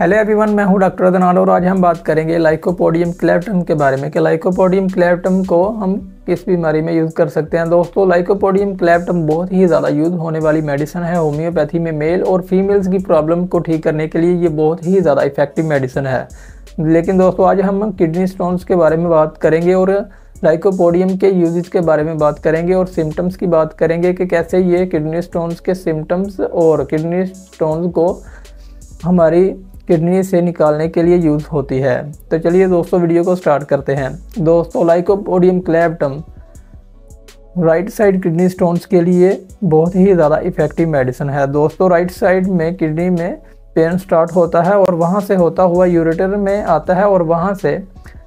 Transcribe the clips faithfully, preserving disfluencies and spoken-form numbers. Hello everyone, मैं हूं doctor Adnan और आज हम बात करेंगे लाइकोपोडियम क्लेप्टम के बारे में कि लाइकोपोडियम क्लेप्टम को हम किस बीमारी में यूज़ कर सकते हैं। दोस्तों, लाइकोपोडियम क्लेप्टम बहुत ही ज़्यादा यूज़ होने वाली मेडिसिन है। होम्योपैथी में मेल और फीमेल्स की प्रॉब्लम को ठीक करने के लिए ये बहुत ही ज़्यादा इफेक्टिव मेडिसिन है। लेकिन दोस्तों, आज हम किडनी स्टोन्स के बारे में बात करेंगे और लाइकोपोडियम के यूजेस के बारे में बात करेंगे और सिम्टम्स की बात करेंगे कि कैसे ये किडनी स्टोन्स के सिम्टम्स और किडनी स्टोन्स को हमारी किडनी से निकालने के लिए यूज़ होती है। तो चलिए दोस्तों, वीडियो को स्टार्ट करते हैं। दोस्तों, lycopodium clavatum right side kidney stones के लिए बहुत ही ज़्यादा इफेक्टिव मेडिसिन है। दोस्तों, राइट साइड में किडनी में पेन स्टार्ट होता है और वहाँ से होता हुआ यूरेटर में आता है और वहाँ से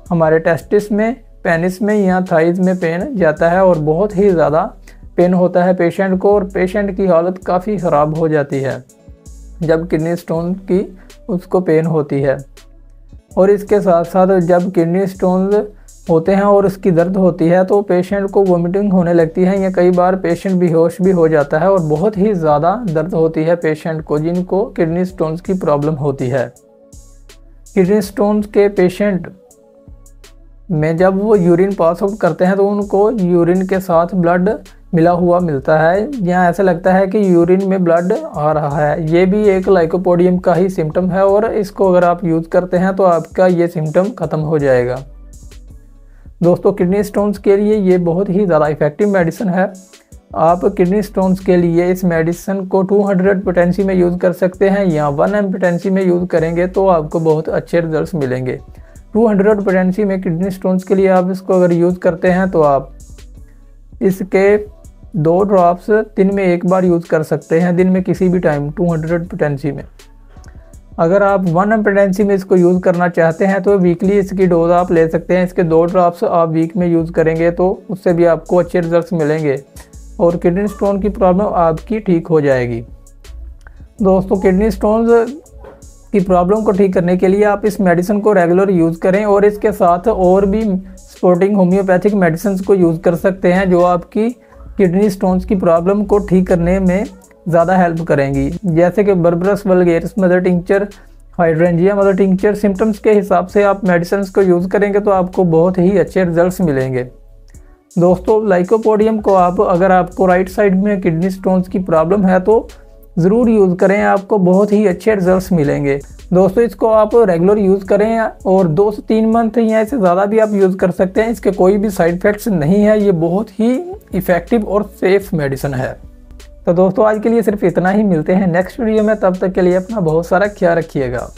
हमारे टेस्टिस में, पेनिस में या थाइज में पेन जाता है और बहुत ही ज़्यादा पेन होता है पेशेंट को और पेशेंट की हालत काफ़ी ख़राब हो जाती है जब किडनी स्टोन की उसको पेन होती है। और इसके साथ साथ जब किडनी स्टोन्स होते हैं और उसकी दर्द होती है तो पेशेंट को वोमिटिंग होने लगती है या कई बार पेशेंट बेहोश भी हो जाता है और बहुत ही ज़्यादा दर्द होती है पेशेंट को जिनको किडनी स्टोन्स की प्रॉब्लम होती है। किडनी स्टोन्स के पेशेंट में जब वो यूरिन पास आउट करते हैं तो उनको यूरिन के साथ ब्लड मिला हुआ मिलता है या ऐसा लगता है कि यूरिन में ब्लड आ रहा है। ये भी एक लाइकोपोडियम का ही सिम्टम है और इसको अगर आप यूज़ करते हैं तो आपका ये सिम्टम ख़त्म हो जाएगा। दोस्तों, किडनी स्टोन्स के लिए ये बहुत ही ज़्यादा इफेक्टिव मेडिसिन है। आप किडनी स्टोन्स के लिए इस मेडिसिन को दो सौ पोटेंसी में यूज़ कर सकते हैं या वन एम पोटेंसी में यूज़ करेंगे तो आपको बहुत अच्छे रिजल्ट मिलेंगे। दो सौ पोटेंसी में किडनी स्टोन्स के लिए आप इसको अगर यूज़ करते हैं तो आप इसके दो ड्रॉप्स दिन में एक बार यूज़ कर सकते हैं, दिन में किसी भी टाइम दो सौ पोटेंसी में। अगर आप वन एम पोटेंसी में इसको यूज़ करना चाहते हैं तो वीकली इसकी डोज आप ले सकते हैं। इसके दो ड्रॉप्स आप वीक में यूज़ करेंगे तो उससे भी आपको अच्छे रिजल्ट्स मिलेंगे और किडनी स्टोन की प्रॉब्लम आपकी ठीक हो जाएगी। दोस्तों, किडनी स्टोन्स की प्रॉब्लम को ठीक करने के लिए आप इस मेडिसिन को रेगुलर यूज़ करें और इसके साथ और भी सपोर्टिंग होम्योपैथिक मेडिसिन को यूज़ कर सकते हैं जो आपकी किडनी स्टोन्स की प्रॉब्लम को ठीक करने में ज़्यादा हेल्प करेंगी, जैसे कि berberis vulgaris mother tincture, hydrangea mother tincture. Symptoms के हिसाब से आप मेडिसिन को यूज़ करेंगे तो आपको बहुत ही अच्छे रिजल्ट्स मिलेंगे। दोस्तों, लाइकोपोडियम को आप अगर आपको राइट साइड में किडनी स्टोन्स की प्रॉब्लम है तो ज़रूर यूज़ करें, आपको बहुत ही अच्छे रिजल्ट्स मिलेंगे। दोस्तों, इसको आप रेगुलर यूज़ करें और दो से तीन मंथ या इससे ज़्यादा भी आप यूज़ कर सकते हैं। इसके कोई भी साइड इफ़ेक्ट्स नहीं है। ये बहुत ही इफ़ेक्टिव और सेफ मेडिसिन है। तो दोस्तों, आज के लिए सिर्फ इतना ही। मिलते हैं नेक्स्ट वीडियो में, तब तक के लिए अपना बहुत सारा ख्याल रखिएगा।